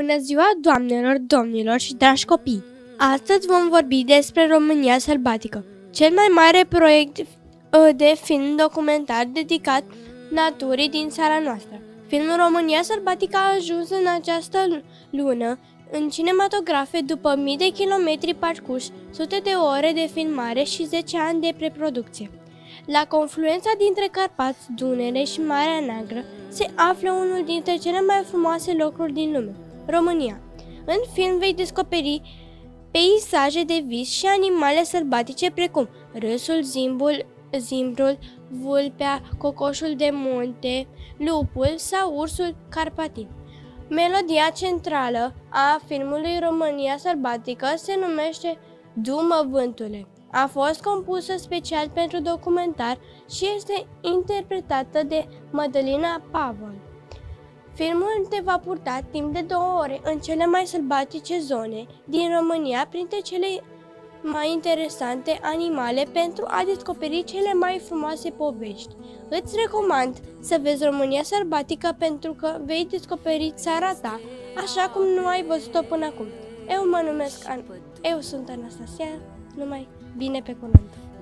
Bună ziua, doamnelor, domnilor și dragi copii! Astăzi vom vorbi despre România Sălbatică, cel mai mare proiect de film documentar dedicat naturii din țara noastră. Filmul România Sălbatică a ajuns în această lună în cinematografe după mii de kilometri parcurși, sute de ore de filmare și 10 ani de preproducție. La confluența dintre Carpați, Dunăre și Marea Neagră se află unul dintre cele mai frumoase locuri din lume, România. În film vei descoperi peisaje de vis și animale sălbatice precum râsul, zimbrul, vulpea, cocoșul de munte, lupul sau ursul carpatin. Melodia centrală a filmului România Sălbatică se numește Dumăvântule. A fost compusă special pentru documentar și este interpretată de Mădălina Pavon. Filmul te va purta timp de 2 ore în cele mai sălbatice zone din România, printre cele mai interesante animale, pentru a descoperi cele mai frumoase povești. Îți recomand să vezi România Sălbatică pentru că vei descoperi țara ta așa cum nu ai văzut-o până acum. Eu sunt Anastasia, numai bine pe curând!